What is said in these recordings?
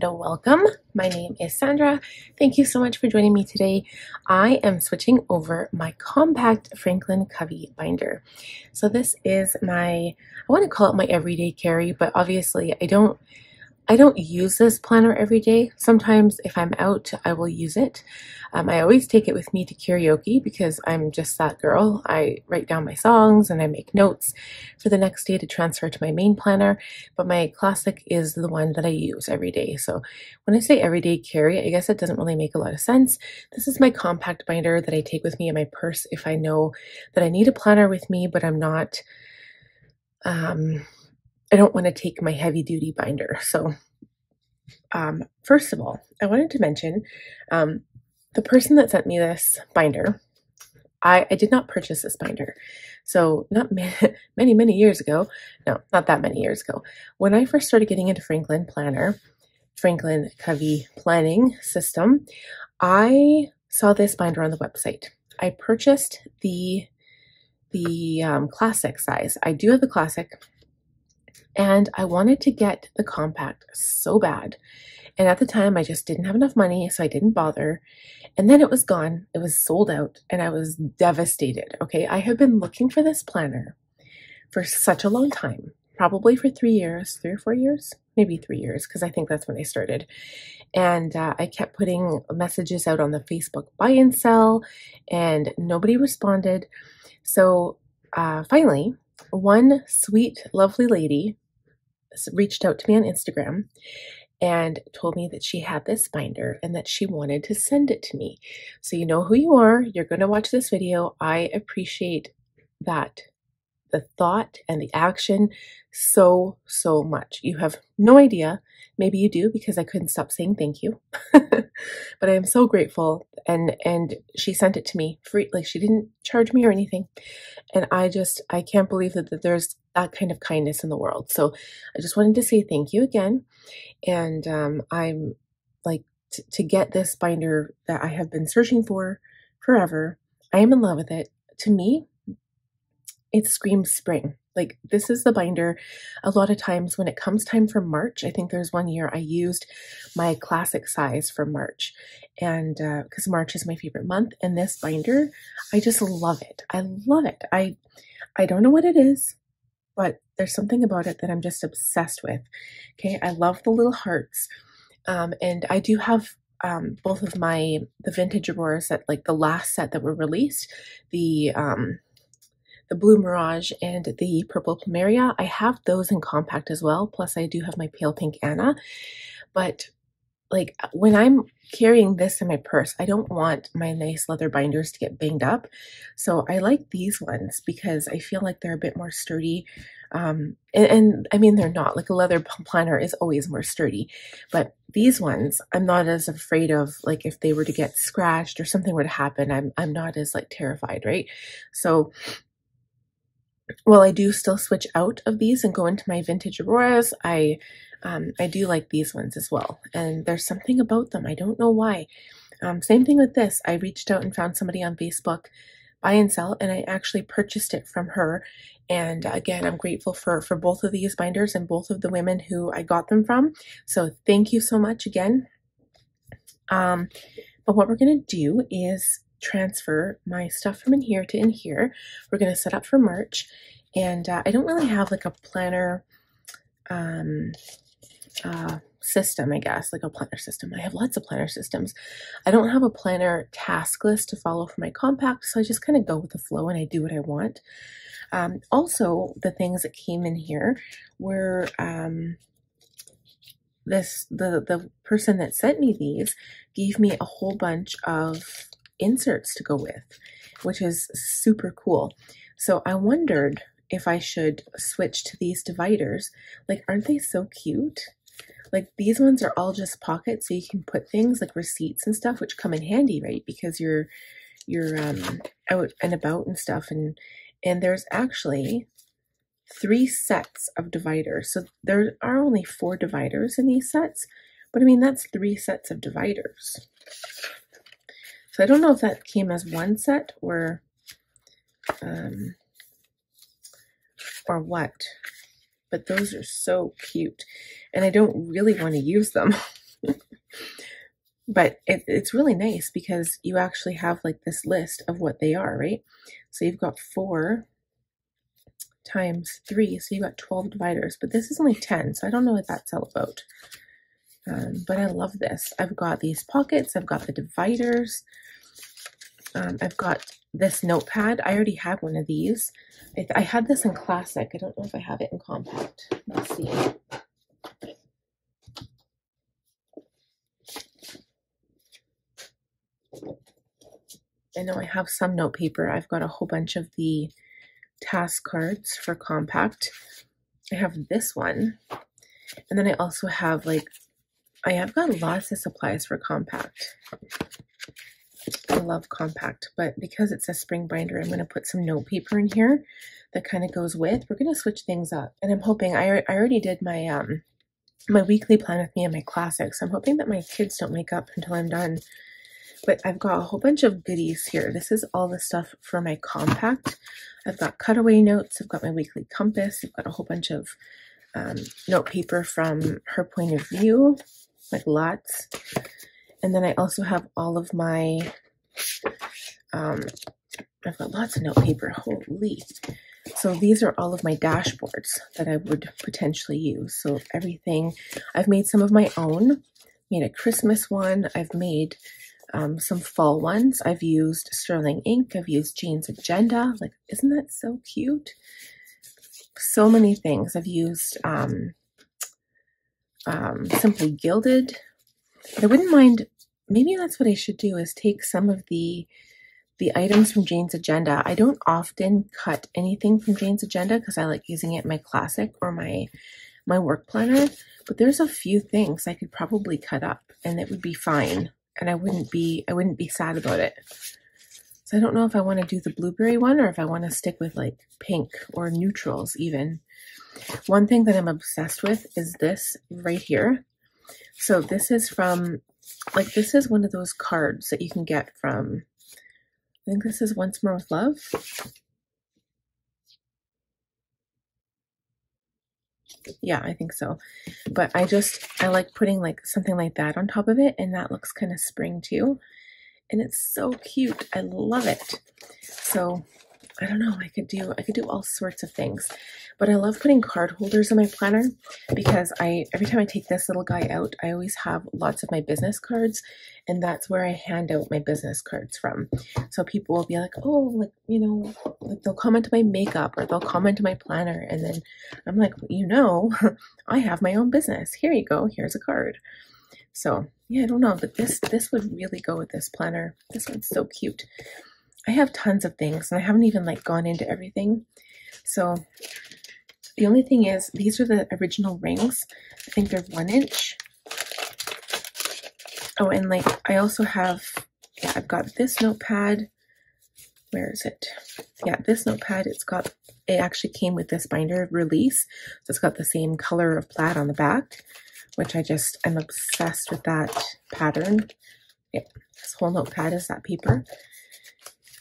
and welcome. My name is Sandra. Thank you so much for joining me today. I am switching over my compact Franklin Covey binder. So this is my, I want to call it my everyday carry, but obviously I don't use this planner every day. Sometimes if I'm out, I will use it. I always take it with me to karaoke because I'm just that girl. I write down my songs and I make notes for the next day to transfer to my main planner, but my classic is the one that I use every day. So when I say everyday carry, I guess it doesn't really make a lot of sense. This is my compact binder that I take with me in my purse if I know that I need a planner with me, but I'm not, I don't want to take my heavy duty binder. So first of all, I wanted to mention the person that sent me this binder, I did not purchase this binder. So not many years ago, no, not that many years ago, when I first started getting into Franklin Planner, Franklin Covey planning system, I saw this binder on the website. I purchased the classic size. I do have the classic. And I wanted to get the compact so bad. And at the time, I just didn't have enough money, so I didn't bother. And then it was gone. It was sold out, and I was devastated. Okay, I have been looking for this planner for such a long time, probably for 3 years, 3 or 4 years, maybe 3 years, because I think that's when I started. And I kept putting messages out on the Facebook buy and sell, and nobody responded. So finally, one sweet, lovely lady reached out to me on Instagram and told me that she had this binder and that she wanted to send it to me. So you know who you are. You're going to watch this video. I appreciate that, the thought and the action so much. You have no idea. Maybe you do, because I couldn't stop saying thank you. But I am so grateful. And she sent it to me free. Like, she didn't charge me or anything. And I can't believe that there's that kind of kindness in the world. So I just wanted to say thank you again. And I'm like, to get this binder that I have been searching for forever. I am in love with it. To me, it screams spring. Like, this is the binder. A lot of times when it comes time for March, I think there's one year I used my classic size for March, and because March is my favorite month, and this binder, I just love it. I love it. I don't know what it is, but there's something about it that I'm just obsessed with. Okay, I love the little hearts, and I do have both of the vintage Auroras that, like, the last set that were released, the Blue Mirage and the Purple Plumeria. I have those in compact as well. Plus I do have my Pale Pink Anna, but like, when I'm carrying this in my purse, I don't want my nice leather binders to get banged up. So I like these ones because I feel like they're a bit more sturdy. And I mean, they're not, like, a leather planner is always more sturdy, but these ones, I'm not as afraid of, like, if they were to get scratched or something were to happen, I'm not as, like, terrified. Right? So while I do still switch out of these and go into my vintage Auroras, I do like these ones as well. And there's something about them. I don't know why. Same thing with this. I reached out and found somebody on Facebook, buy and sell, and I actually purchased it from her. And again, I'm grateful for both of these binders and both of the women who I got them from. So thank you so much again. But what we're going to do is transfer my stuff from in here to in here. We're going to set up for March, and I don't really have, like, a planner system, I guess, like a planner system. I have lots of planner systems. I don't have a planner task list to follow for my compact, so I just kind of go with the flow and I do what I want. Also, the things that came in here were the person that sent me these gave me a whole bunch of inserts to go with, which is super cool. So I wondered if I should switch to these dividers. Like, aren't they so cute? Like, these ones are all just pockets, so you can put things like receipts and stuff, which come in handy, right? Because you're out and about and stuff. And there's actually 3 sets of dividers. So there are only 4 dividers in these sets, but I mean, that's 3 sets of dividers. So I don't know if that came as one set or what, but those are so cute, and I don't really want to use them. But it's really nice because you actually have like this list of what they are, right? So you've got 4 times 3, so you got 12 dividers, but this is only 10, so I don't know what that's all about. But I love this. I've got these pockets, I've got the dividers, I've got this notepad. I already had one of these. I had this in classic. I don't know if I have it in compact. Let's see. I know I have some note paper. I've got a whole bunch of the task cards for compact. I have this one, and then I also have like, I have got lots of supplies for compact. I love compact, but because it's a spring binder, I'm going to put some note paper in here that kind of goes with. We're going to switch things up, and I'm hoping I already did my my weekly plan with me and my classics. I'm hoping that my kids don't wake up until I'm done. But I've got a whole bunch of goodies here. This is all the stuff for my compact. I've got cutaway notes. I've got my weekly compass. I've got a whole bunch of note paper from her point of view, like lots. And then I also have all of my, I've got lots of note paper, holy. So these are all of my dashboards that I would potentially use. So everything, I've made some of my own, made a Christmas one, I've made some fall ones. I've used Sterling ink, I've used Jane's Agenda. Like, isn't that so cute? So many things. I've used Simply Gilded. But I wouldn't mind, maybe that's what I should do, is take some of the items from Jane's Agenda. I don't often cut anything from Jane's Agenda because I like using it in my classic or my work planner, but there's a few things I could probably cut up and it would be fine, and I wouldn't be sad about it. So I don't know if I want to do the blueberry one or if I want to stick with like pink or neutrals even. One thing that I'm obsessed with is this right here. So this is from, like, this is one of those cards that you can get from, I think this is Once More with Love. Yeah, I think so. But I like putting like something like that on top of it, and that looks kind of spring too. And it's so cute. I love it. So I don't know, I could do all sorts of things, but I love putting card holders in my planner because every time I take this little guy out, I always have lots of my business cards, and that's where I hand out my business cards from. So people will be like, oh, like, you know, like they'll comment to my makeup or they'll comment to my planner. And then I'm like, you know, I have my own business. Here you go. Here's a card. So yeah, I don't know, but this would really go with this planner. This one's so cute. I have tons of things, and I haven't even like gone into everything. So the only thing is, these are the original rings. I think they're 1 inch. Oh, and like, I also have, yeah, I've got this notepad. Where is it? Yeah, this notepad, it actually came with this binder release. So it's got the same color of plaid on the back, which I'm obsessed with that pattern. Yeah, this whole notepad is that paper.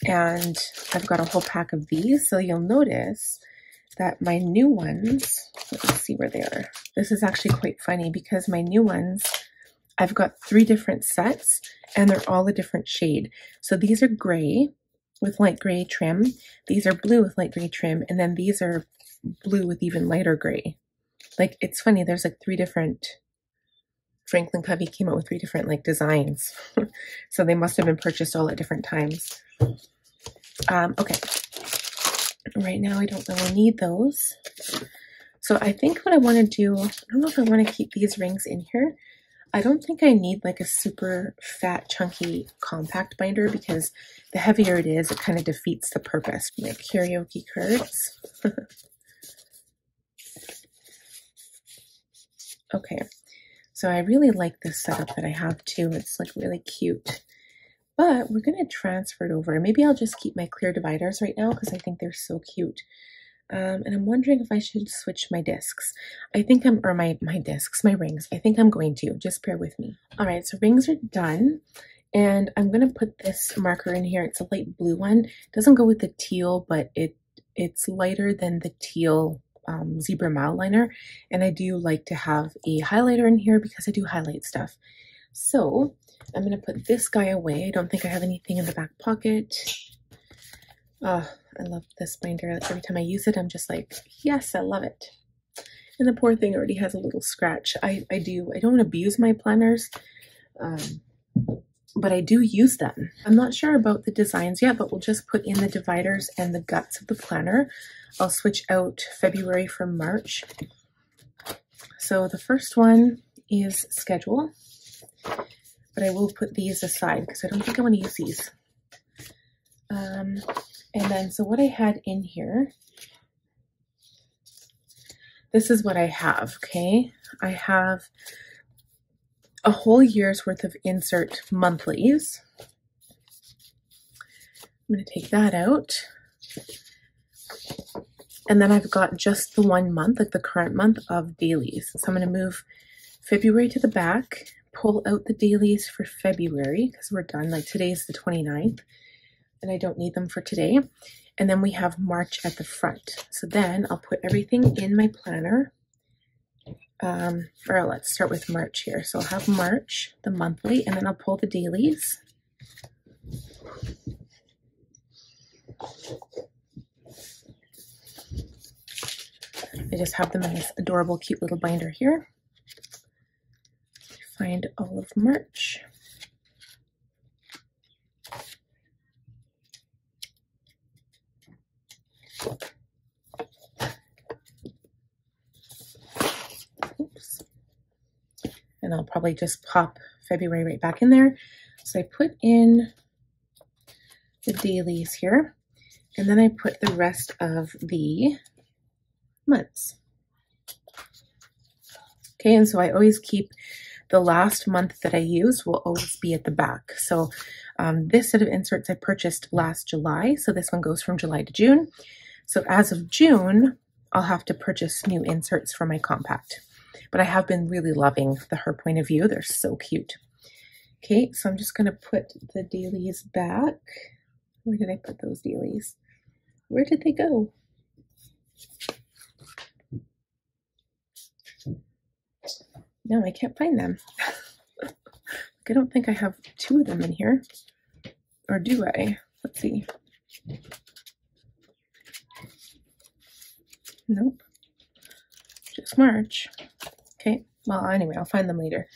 And I've got a whole pack of these, so you'll notice that my new ones, let me see where they are. This is actually quite funny because my new ones, I've got 3 different sets, and they're all a different shade. So these are gray with light gray trim, these are blue with light gray trim, and then these are blue with even lighter gray. Like, it's funny, there's like 3 different, Franklin Covey came out with 3 different like designs. So they must have been purchased all at different times. Okay, right now I don't really need those. So I think what I want to do, I don't know if I want to keep these rings in here. I don't think I need like a super fat chunky compact binder because the heavier it is, it kind of defeats the purpose. Like karaoke cards. Okay, so I really like this setup that I have too. It's like really cute. But we're going to transfer it over. Maybe I'll just keep my clear dividers right now because I think they're so cute. And I'm wondering if I should switch my discs. I think I'm, or my discs, my rings. I think I'm going to. Just bear with me. All right, so rings are done. And I'm going to put this marker in here. It's a light blue one. It doesn't go with the teal, but it's lighter than the teal Zebra Mildliner, and I do like to have a highlighter in here because I do highlight stuff. So I'm going to put this guy away. I don't think I have anything in the back pocket. Oh, I love this binder. Every time I use it, I'm just like, yes, I love it. And the poor thing already has a little scratch. I don't abuse my planners, but I do use them. I'm not sure about the designs yet, but we'll just put in the dividers and the guts of the planner. I'll switch out February from March. So the first one is schedule, but I will put these aside because I don't think I want to use these. And then, so what I had in here, this is what I have, okay? I have a whole year's worth of insert monthlies. I'm going to take that out. And then I've got just the one month, like the current month, of dailies. So I'm going to move February to the back, pull out the dailies for February because we're done. Like today's the 29th and I don't need them for today. And then we have March at the front. So then I'll put everything in my planner. Or let's start with March here. So I'll have March, the monthly, and then I'll pull the dailies. I just have them in this adorable, cute little binder here. Find all of March. Oops. And I'll probably just pop February right back in there. So I put in the dailies here, and then I put the rest of the months. Okay, and so I always keep the last month that I used will always be at the back. So this set of inserts I purchased last July. So this one goes from July to June. So as of June, I'll have to purchase new inserts for my compact. But I have been really loving the Her Point of View. They're so cute. Okay, so I'm just going to put the dailies back. Where did I put those dailies? Where did they go? No, I can't find them. I don't think I have two of them in here. Or do I? Let's see. Nope. Just March. Okay. Well, anyway, I'll find them later.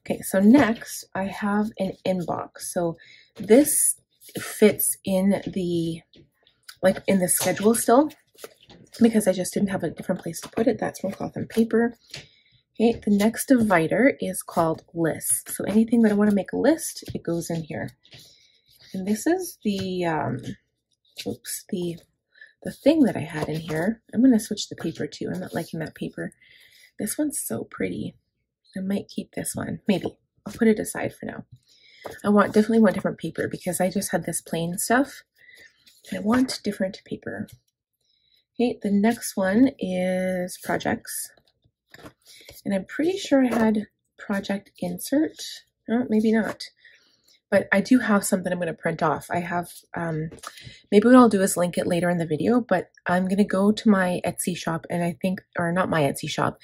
Okay, so next I have an inbox. So this fits in the, like, in the schedule still because I just didn't have a different place to put it. That's from Cloth and Paper. Okay, the next divider is called list. So anything that I want to make a list, it goes in here. And this is the, oops, the thing that I had in here. I'm going to switch the paper too. I'm not liking that paper. This one's so pretty. I might keep this one. Maybe. I'll put it aside for now. I want definitely want different paper because I just had this plain stuff. I want different paper. Okay, the next one is projects. And I'm pretty sure I had project insert. Oh, maybe not. But I do have something I'm going to print off. I have, maybe what I'll do is link it later in the video, but I'm going to go to my Etsy shop and I think, or not my Etsy shop.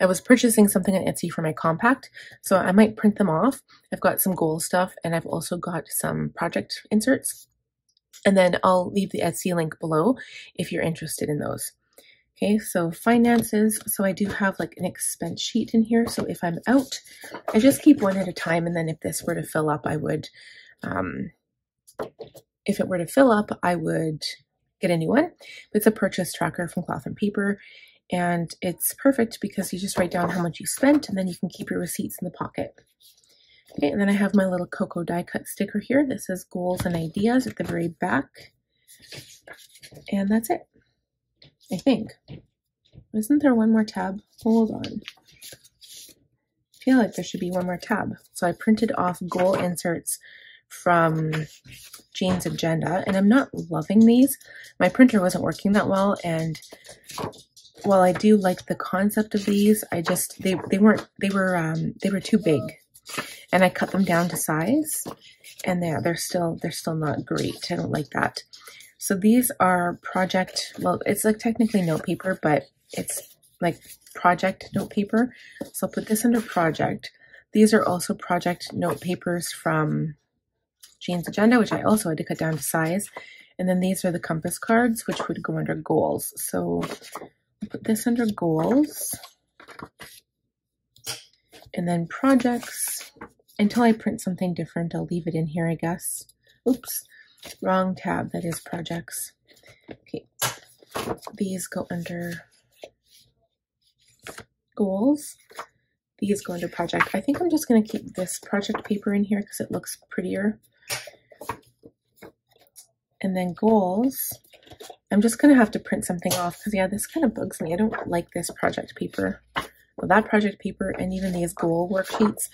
I was purchasing something on Etsy for my compact, so I might print them off. I've got some goal stuff and I've also got some project inserts. And then I'll leave the Etsy link below if you're interested in those. Okay, so finances. So I do have like an expense sheet in here. So if I'm out, I just keep one at a time. And then if this were to fill up, I would, if it were to fill up, I would get a new one. It's a purchase tracker from Cloth and Paper. And it's perfect because you just write down how much you spent and then you can keep your receipts in the pocket. Okay, and then I have my little cocoa die cut sticker here. This is goals and ideas at the very back. And that's it. I think. Isn't there one more tab? Hold on. I feel like there should be one more tab. So I printed off goal inserts from Jane's Agenda, and I'm not loving these. My printer wasn't working that well, and while I do like the concept of these, I just, they were too big. And I cut them down to size, and they're still not great. I don't like that. So these are project, well, it's like technically notepaper, but it's like project note paper. So I'll put this under project. These are also project note papers from Jane's Agenda, which I also had to cut down to size. And then these are the compass cards, which would go under goals. So I'll put this under goals and then projects. Until I print something different, I'll leave it in here, I guess. Oops, wrong tab, that is projects. Okay, these go under goals. These go under project. I think I'm just gonna keep this project paper in here because it looks prettier. And then goals, I'm just gonna have to print something off because yeah, this kind of bugs me. I don't like this project paper. Well, that project paper and even these goal worksheets.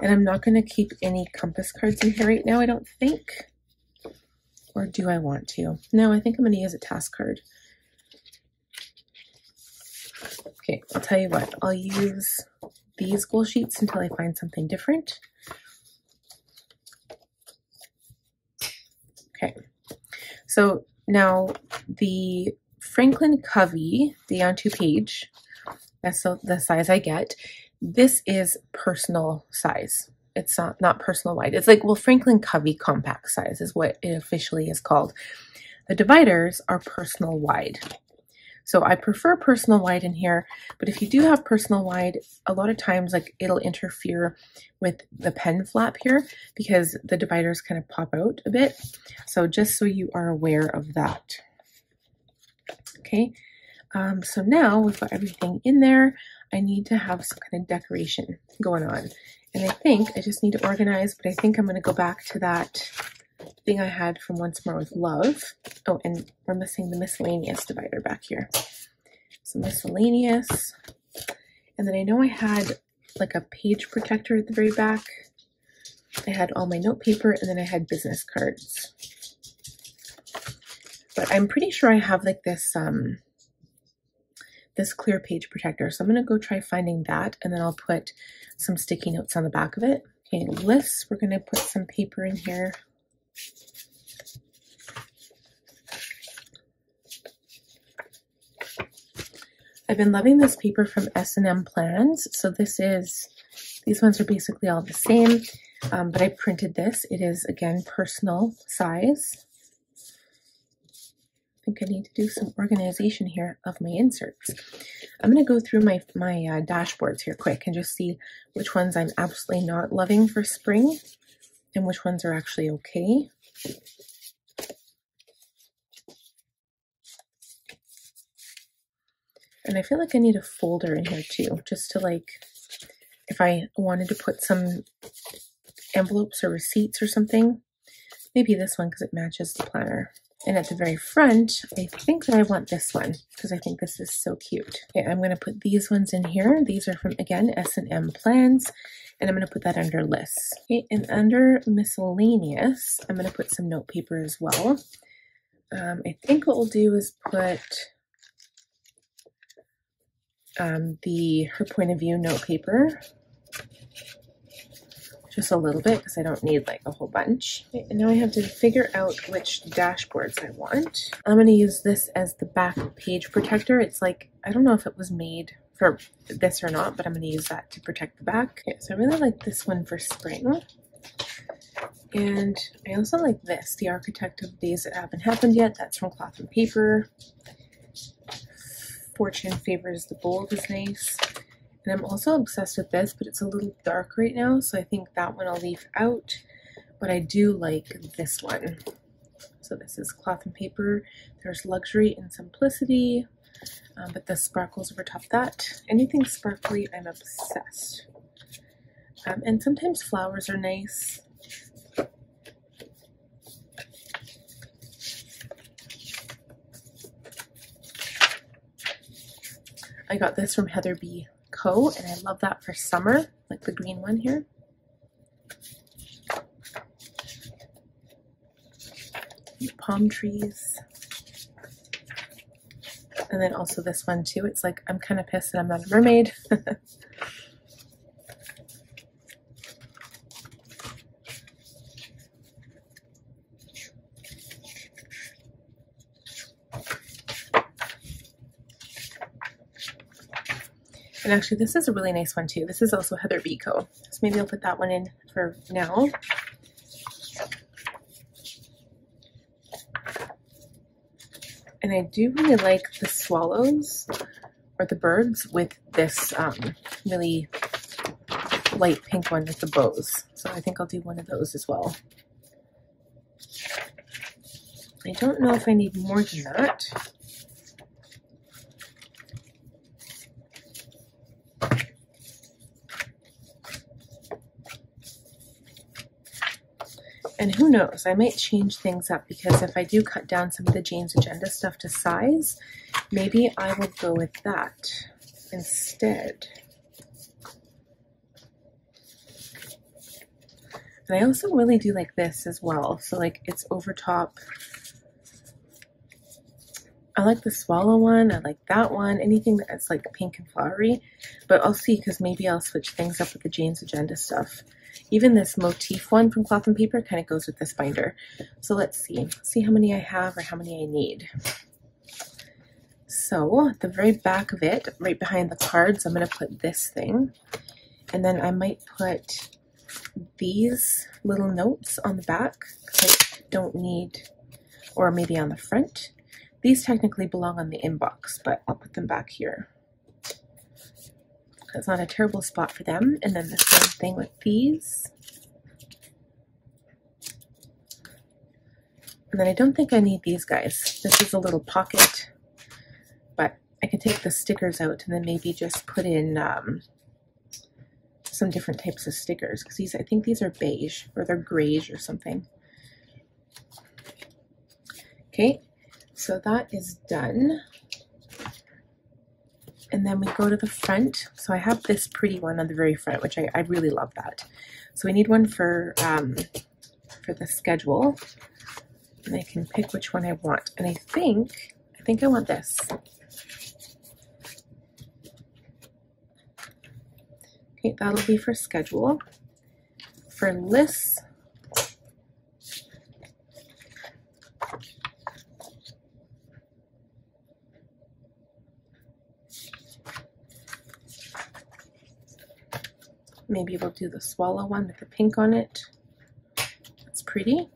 And I'm not gonna keep any compass cards in here right now, I don't think. Or do I want to? No, I think I'm gonna use a task card. Okay, I'll tell you what, I'll use these goal sheets until I find something different. Okay, so now the Franklin Covey, the on-two page, that's the size I get. This is personal size. It's not personal wide. It's like, well, Franklin Covey compact size is what it officially is called. The dividers are personal wide. So I prefer personal wide in here, but if you do have personal wide, a lot of times like it'll interfere with the pen flap here because the dividers kind of pop out a bit. So just so you are aware of that. Okay, so now we've got everything in there. I need to have some kind of decoration going on. And I think I just need to organize, but I think I'm gonna go back to that thing I had from Once More with Love. Oh, and we're missing the miscellaneous divider back here. So miscellaneous. And then I know I had like a page protector at the very back. I had all my note paper and then I had business cards. But I'm pretty sure I have like this, this clear page protector. So I'm gonna go try finding that and then I'll put some sticky notes on the back of it. Okay, lists, we're gonna put some paper in here. I've been loving this paper from SM Plans. So this is, these ones are basically all the same, but I printed this. It is, again, personal size. I think I need to do some organization here of my inserts. I'm going to go through my dashboards here quick and just see which ones I'm absolutely not loving for spring and which ones are actually okay. And I feel like I need a folder in here too, just to like, if I wanted to put some envelopes or receipts or something, maybe this one because it matches the planner. And at the very front, I think that I want this one because I think this is so cute. Okay, I'm going to put these ones in here. These are from, again, S&M Plans, and I'm going to put that under lists. Okay, and under miscellaneous, I'm going to put some note paper as well. I think what we'll do is put her point of view note paper, just a little bit because I don't need like a whole bunch. Okay, and now I have to figure out which dashboards I want. I'm going to use this as the back page protector. It's like, I don't know if it was made for this or not, but I'm going to use that to protect the back. Okay, so I really like this one for spring. And I also like this, the architect of days that haven't happened yet. That's from Cloth and Paper. Fortune favors the bold is nice. And I'm also obsessed with this, but it's a little dark right now, so I think that one I'll leave out. But I do like this one. So this is Cloth and Paper. There's Luxury and Simplicity, but the sparkles overtop that. Anything sparkly, I'm obsessed. And sometimes flowers are nice. I got this from Heather Beco, and I love that for summer, like the green one here. Palm trees. And then also this one too. It's like, I'm kind of pissed that I'm not a mermaid. And actually, this is a really nice one too. This is also Heather Beco. So maybe I'll put that one in for now. And I do really like the swallows or the birds with this really light pink one with the bows. So I think I'll do one of those as well. I don't know if I need more than that. And who knows, I might change things up, because if I do cut down some of the Jane's Agenda stuff to size, maybe I will go with that instead. And I also really do like this as well. So like it's over top. I like the swallow one. I like that one. Anything that's like pink and flowery. But I'll see, because maybe I'll switch things up with the Jane's Agenda stuff. Even this motif one from Cloth and Paper kind of goes with this binder. So let's see. See how many I have or how many I need. So at the very back of it, right behind the cards, I'm going to put this thing. And then I might put these little notes on the back, because I don't need, or maybe on the front. These technically belong on the inbox, but I'll put them back here. That's not a terrible spot for them. And then the same thing with these. And then I don't think I need these guys. This is a little pocket, but I can take the stickers out and then maybe just put in some different types of stickers, because these, I think these are beige, or they're grayish or something. Okay, so that is done. And then we go to the front. So I have this pretty one on the very front, which I really love that. So we need one for the schedule, and I can pick which one I want. And I think I want this. That'll be for schedule. For lists, maybe we'll do the swallow one with the pink on it. It's pretty.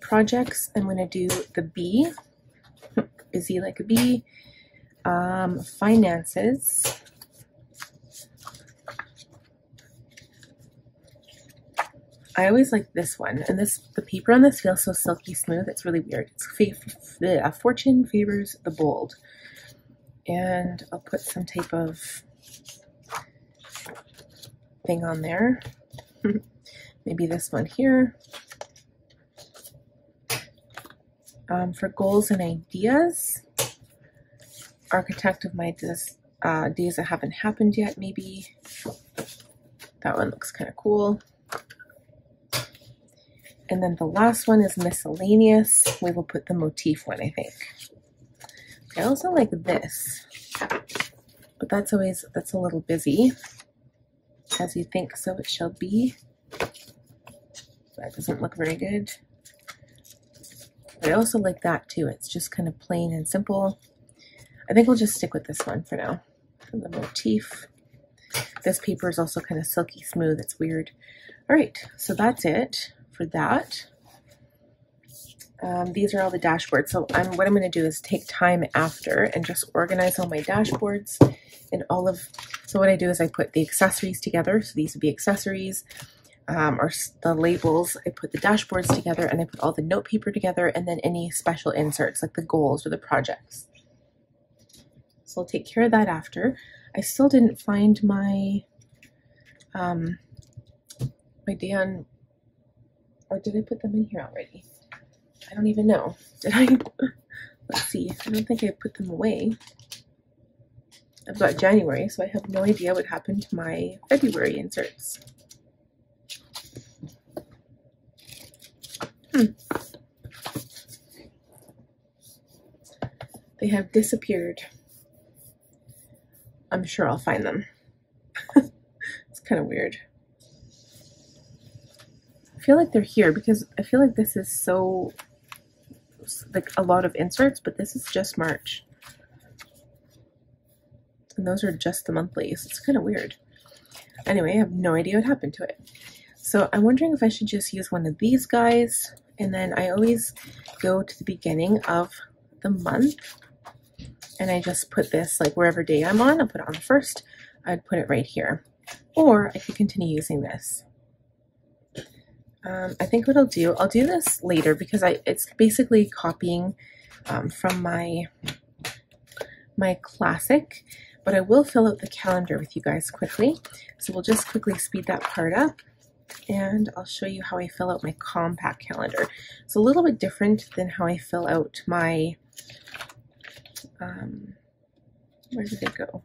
Projects, I'm going to do the bee. Busy like a bee. Finances. I always like this one, and the paper on this feels so silky smooth. It's really weird. It's Fortune Favors the Bold. And I'll put some type of thing on there. Maybe this one here. For goals and ideas, Architect of My Days That Haven't Happened Yet, maybe. That one looks kind of cool. And then the last one is miscellaneous. We will put the motif one, I think. I also like this, but that's a little busy. As you think, so it shall be. That doesn't look very good. But I also like that too. It's just kind of plain and simple. I think we'll just stick with this one for now. For the motif. This paper is also kind of silky smooth. It's weird. All right, so that's it for that. These are all the dashboards. So what I'm going to do is take time after and just organize all my dashboards and all of, so what I do is I put the accessories together. So these would be accessories, or the labels. I put the dashboards together, and I put all the note paper together, and then any special inserts like the goals or the projects. So I'll take care of that after. I still didn't find my, my day on, or did I put them in here already? I don't even know. Did I? Let's see. I don't think I put them away. I've got January, so I have no idea what happened to my February inserts. They have disappeared. I'm sure I'll find them. It's kind of weird. I feel like they're here, because I feel like this is so, like, a lot of inserts, but this is just March. and those are just the monthlies. It's kind of weird. Anyway, I have no idea what happened to it. So I'm wondering if I should just use one of these guys, and then I always go to the beginning of the month, and I just put this, like, wherever day I'm on, I'll put it on first. I'd put it right here, or I could continue using this. I think what I'll do this later, because it's basically copying from my classic, but I will fill out the calendar with you guys quickly. So we'll just quickly speed that part up, and I'll show you how I fill out my compact calendar. It's a little bit different than how I fill out my, where did it go?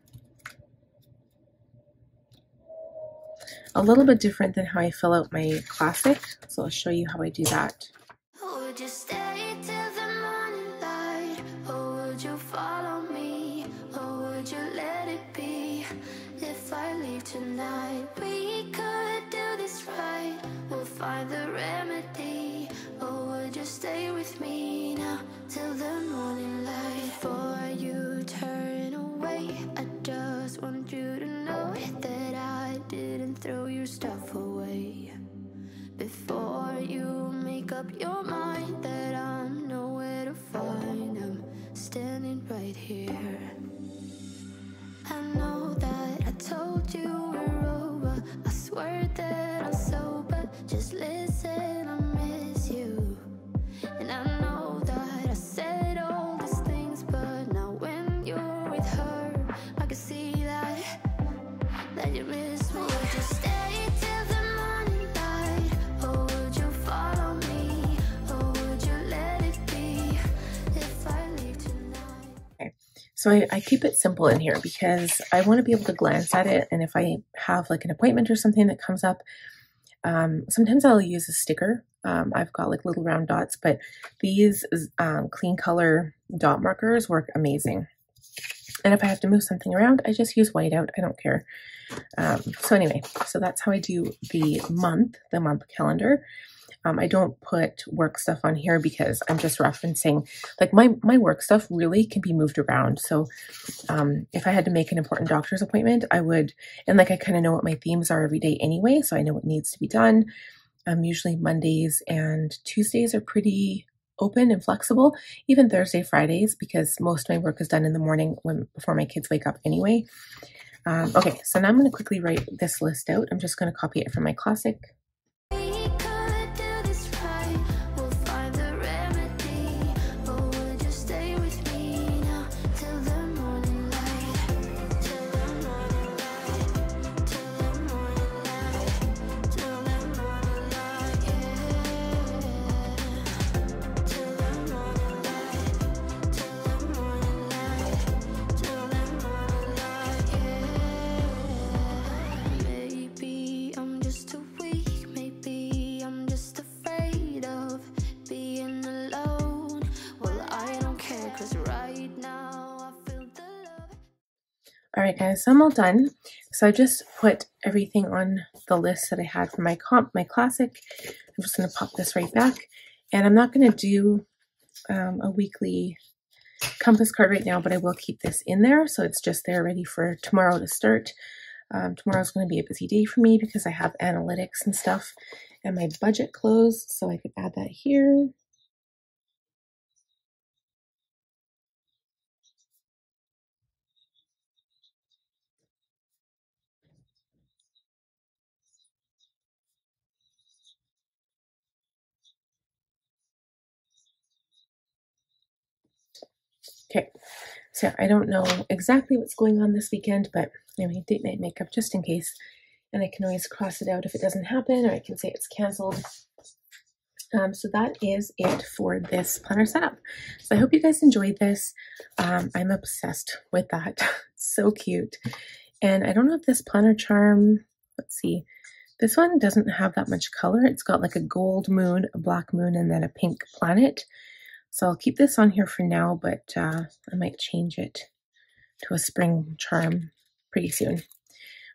A little bit different than how I fill out my classic, so I'll show you how I do that. Would you stay till the morning light, or would you follow me, or would you let it be? If I leave tonight, we could do this right, we'll find the remedy, or would you stay with me now till the morning light? Before you turn away, I just want you to know that I didn't throw your stuff away. Before you make up your mind that I'm nowhere to find, I'm standing right here. I know that I told you we're over, I swear that I'm sober, just listen, I miss you. And I know that I said all these things, but now when you're with her, I can see that you miss me. Would you stay till the morning light, or would you follow me, or would you let it be, if I leave tonight? Okay, so I keep it simple in here because I want to be able to glance at it, and if I have like an appointment or something that comes up, sometimes I'll use a sticker. I've got like little round dots, but these clean color dot markers work amazing. And if I have to move something around, I just use whiteout. I don't care. So anyway, so that's how I do the month calendar. I don't put work stuff on here because I'm just referencing, like, my work stuff really can be moved around. So if I had to make an important doctor's appointment, I would, and like I kind of know what my themes are every day anyway, so I know what needs to be done. Usually Mondays and Tuesdays are pretty open and flexible, even Thursday, Fridays, because most of my work is done in the morning before my kids wake up anyway. Okay, so now I'm going to quickly write this list out. I'm just going to copy it from my classic. Alright guys, so I'm all done. So I just put everything on the list that I had for my classic. I'm just going to pop this right back. And I'm not going to do a weekly compass card right now, but I will keep this in there. So it's just there ready for tomorrow to start. Tomorrow's going to be a busy day for me because I have analytics and stuff and my budget closed. So I could add that here. Okay, so I don't know exactly what's going on this weekend, but anyway, date night makeup just in case. And I can always cross it out if it doesn't happen, or I can say it's canceled. So that is it for this planner setup. So I hope you guys enjoyed this. I'm obsessed with that. It's so cute. And I don't know if this planner charm, let's see. This one doesn't have that much color. It's got like a gold moon, a black moon, and then a pink planet. So I'll keep this on here for now, but I might change it to a spring charm pretty soon.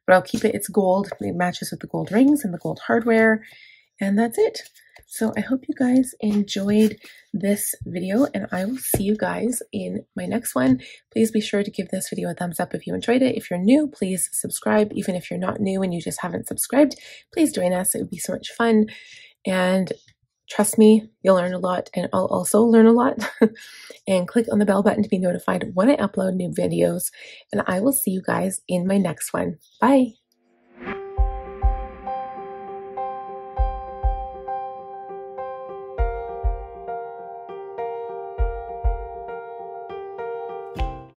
But I'll keep it. It's gold. It matches with the gold rings and the gold hardware. And that's it. So I hope you guys enjoyed this video, and I will see you guys in my next one. Please be sure to give this video a thumbs up if you enjoyed it. If you're new, please subscribe. Even if you're not new and you just haven't subscribed, please join us. It would be so much fun. And trust me, you'll learn a lot, and I'll also learn a lot. And click on the bell button to be notified when I upload new videos. And I will see you guys in my next one. Bye.